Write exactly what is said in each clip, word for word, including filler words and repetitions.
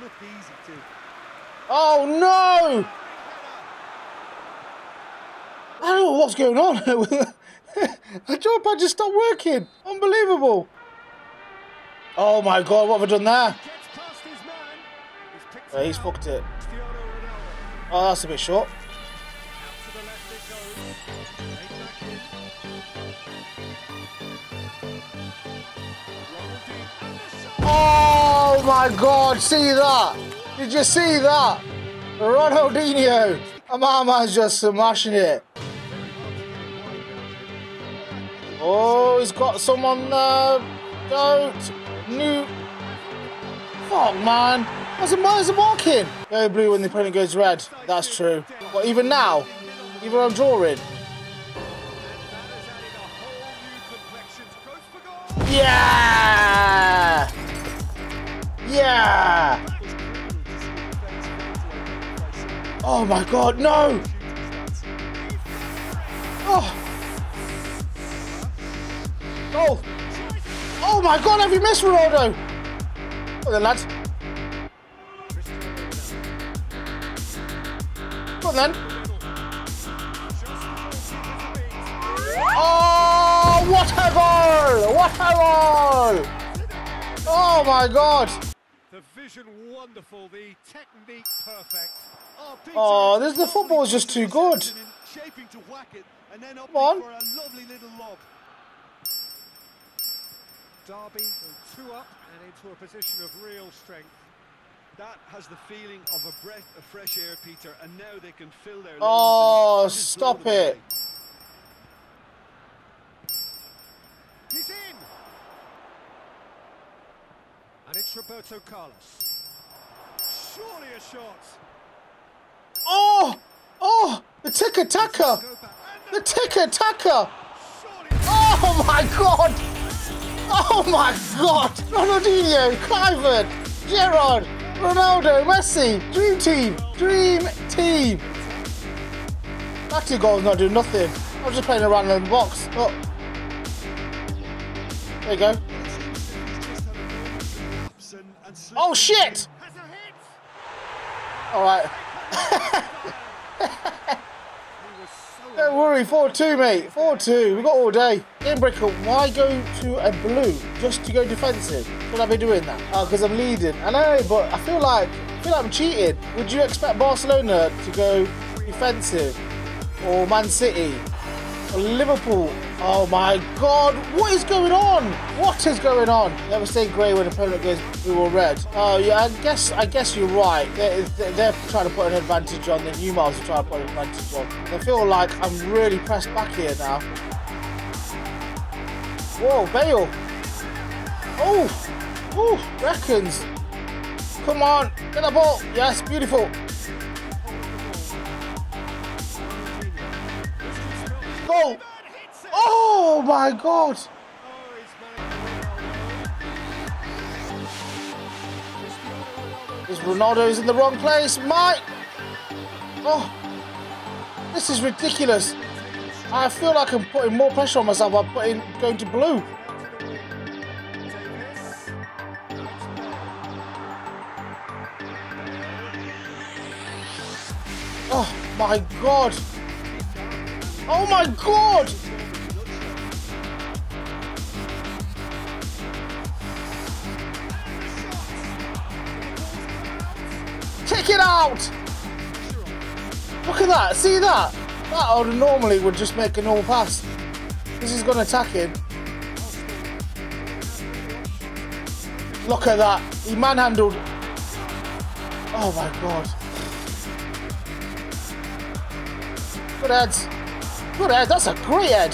look easy too. Oh no! I don't know what's going on. The jump pad just stopped working. Unbelievable. Oh my god, what have I done there? Yeah, he's fucked it. Oh, that's a bit short. Oh my god, see that? Did you see that? Ronaldinho. My man's just smashing it. Oh, he's got someone there. Don't. New. Fuck, man. That's a miles of walking. Go blue when the opponent goes red. That's true. But even now, even when I'm drawing. Yeah! Yeah! Oh my god, no! Oh! Oh! Oh my god, have you missed Ronaldo? Come on then, lads. Come on then. Oh, what a goal! What a goal! Oh my god! The vision wonderful, the technique perfect. Oh, this the football is just too good. Come on! Derby two up and into a position of real strength. That has the feeling of a breath of fresh air, Peter, and now they can fill their. Oh, stop it! He's in! And it's Roberto Carlos. Surely a shot! Oh! Oh! The ticker-tacker! The ticker-tacker! Oh my god! Oh my god! Ronaldinho, Clivert, Gerrard, Ronaldo, Messi! Dream team! Dream team! That two goals not doing nothing. I'm just playing around in the box. But there you go. Oh shit! Alright. Don't worry, four two mate. four two, we got all day. Game breaker, why go to a blue just to go defensive? Should I be doing that? Oh, because I'm leading. I know, but I feel like I feel like I'm cheating. Would you expect Barcelona to go defensive? Or Man City? Liverpool. Oh my god, what is going on? What is going on? Never say grey when the opponent goes blue or red. Oh yeah, I guess I guess you're right. They're, they're trying to put an advantage on, the new miles are trying to put an advantage on. I feel like I'm really pressed back here now. Whoa, Bale. Oh, oh, reckons. Come on, get the ball. Yes, beautiful. Oh. Oh my god! This Ronaldo is in the wrong place, Mike! Oh! This is ridiculous! I feel like I'm putting more pressure on myself by putting going to blue. Oh my god! Oh my god! Kick it out! Look at that, see that? That would normally would just make a normal pass. This is going to attack him. Look at that, he manhandled. Oh my god. Good heads. Good head, that's a great head.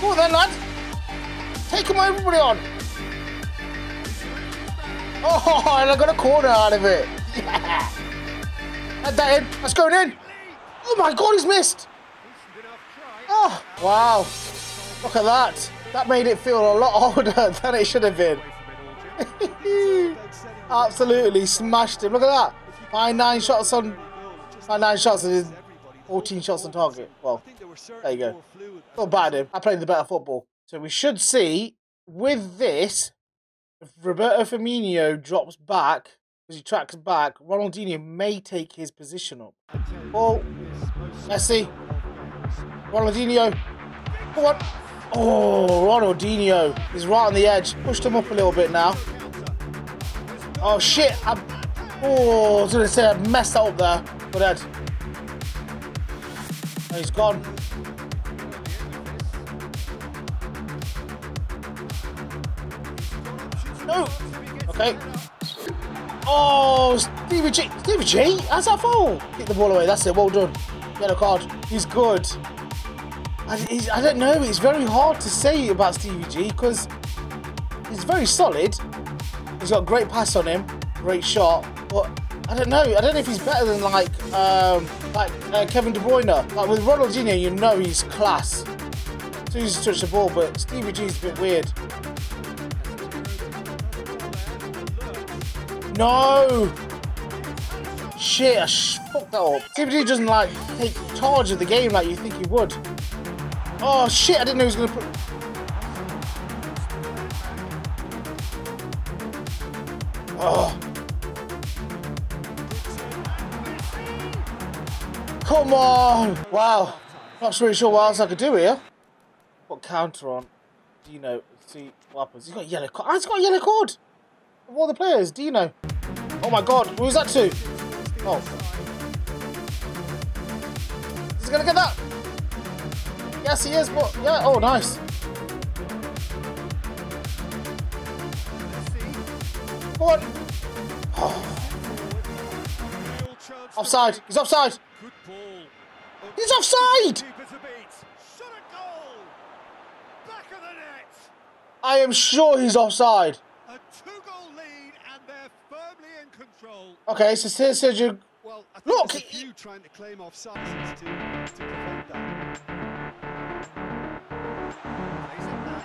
Go on then, lad. Take him, everybody on. Oh, and I got a corner out of it. Yeah. Head that in. That's going in. Oh my god, he's missed. Oh, wow. Look at that. That made it feel a lot harder than it should have been. Absolutely smashed him. Look at that. My nine shots on, my nine shots and fourteen shots on target. Well, there you go. Not bad, him. I played the better football, so we should see with this, if Roberto Firmino drops back, because he tracks back, Ronaldinho may take his position up. Oh, Messi. Ronaldinho. Come on. Oh, Ronaldinho is right on the edge. Pushed him up a little bit now. Oh, shit. I'm, oh, I was going to say I messed that up there. But Ed. And he's gone. No. Okay. Oh, Steven G. Steven G? How's that foul? Get the ball away. That's it. Well done. Yellow card. He's good. I, he's, I don't know. It's very hard to say about Stevie G because he's very solid. He's got great pass on him, great shot. But I don't know. I don't know if he's better than like um, like uh, Kevin De Bruyne. Like with Ronaldinho, you know he's class. So he's touched the ball, but Stevie G's a bit weird. No! Shit, I fucked that up. Stevie G doesn't like take charge of the game like you think he would. Oh shit, I didn't know he was going to put... Oh. Come on! Wow. Not really sure what else I could do here. Put counter on. Dino, see what happens. He's got a yellow card. Oh, he's got a yellow card! Of all the players, Dino. Oh my god, who's that to? Oh. Is he going to get that? Yes, he is, but yeah, oh, nice. Come on. Oh. Offside, he's offside. He's offside. I am sure he's offside. Okay, so Sergio. Well, I think look! There's a few trying to claim offside to, to prevent that.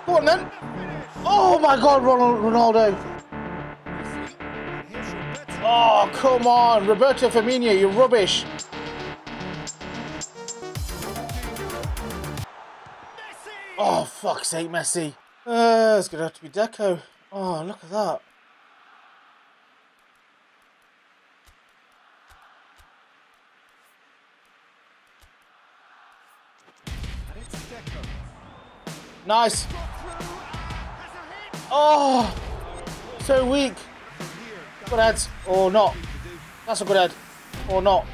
Go on then! Oh my god, Ronaldo! Oh, come on! Roberto Firmino, you're rubbish! Oh, fuck's sake, Messi! Uh, it's gonna have to be Deco. Oh, look at that. Nice. Oh, so weak. Good head or not. That's a good head or not.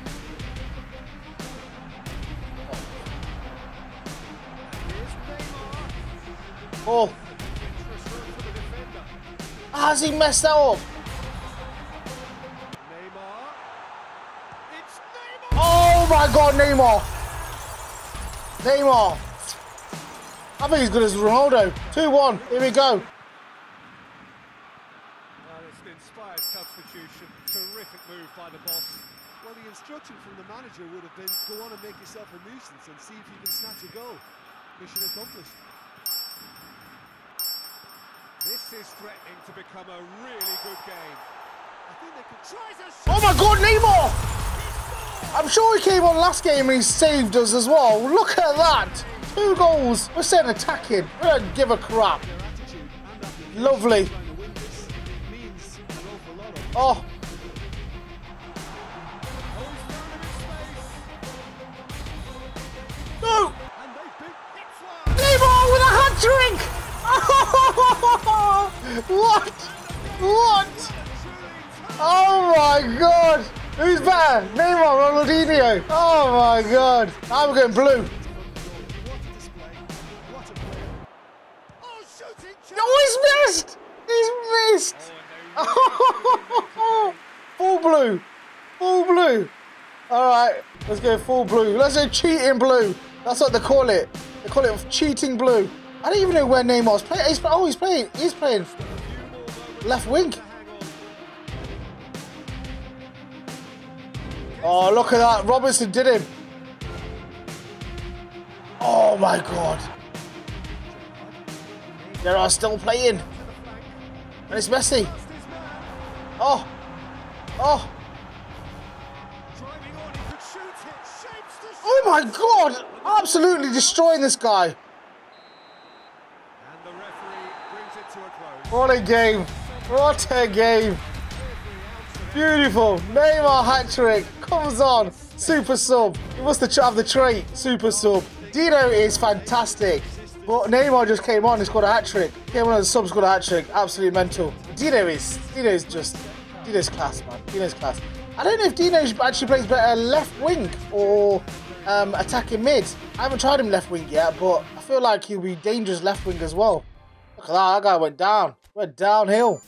Oh. How's he messed that up? Oh my god, Neymar. Neymar. I think he's good as Ronaldo. two one, here we go. Well, it's an inspired substitution. Terrific move by the boss. Well, the instruction from the manager would have been, go on and make yourself a nuisance and see if you can snatch a goal. Mission accomplished. This is threatening to become a really good game. I think they could try to... Oh my god, Neymar! I'm sure he came on last game and he saved us as well. Look at that! Two goals. We're saying attacking. We don't give a crap. Lovely. Oh. No. Neymar with a hat trick. Oh, what? What? Oh my god. Who's better? Neymar, Ronaldinho. Oh my god. I'm going blue. Oh, he's missed! He's missed! Oh, full blue. Full blue. Alright, let's go full blue. Let's go cheating blue. That's what they call it. They call it cheating blue. I don't even know where Neymar's playing. He's, oh, he's playing. He's playing left wing. Oh, look at that. Robertson did him. Oh, my God. Gerrard's still playing. And it's Messi. Oh. Oh. Oh my god. Absolutely destroying this guy. And the referee brings it What a game. What a game. Beautiful. Neymar hat-trick. Comes on. Super sub. He must have the trait. Super sub. Dino is fantastic. But Neymar just came on and scored a hat-trick. Came on and sub scored a hat-trick. Absolutely mental. Dino is, Dino is just... Dino's class, man. Dino's class. I don't know if Dino actually plays better left wing or um, attacking mid. I haven't tried him left wing yet, but I feel like he'll be dangerous left wing as well. Look at that, that guy went down. Went downhill.